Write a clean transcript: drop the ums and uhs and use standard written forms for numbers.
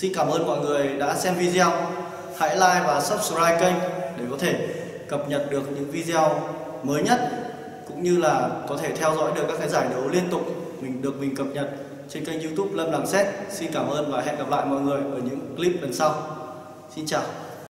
Xin cảm ơn mọi người đã xem video. Hãy like và subscribe kênh để có thể cập nhật được những video mới nhất, cũng như là có thể theo dõi được các cái giải đấu liên tục mình cập nhật trên kênh YouTube Lâm Làng Séc. Xin cảm ơn và hẹn gặp lại mọi người ở những clip lần sau. Xin chào.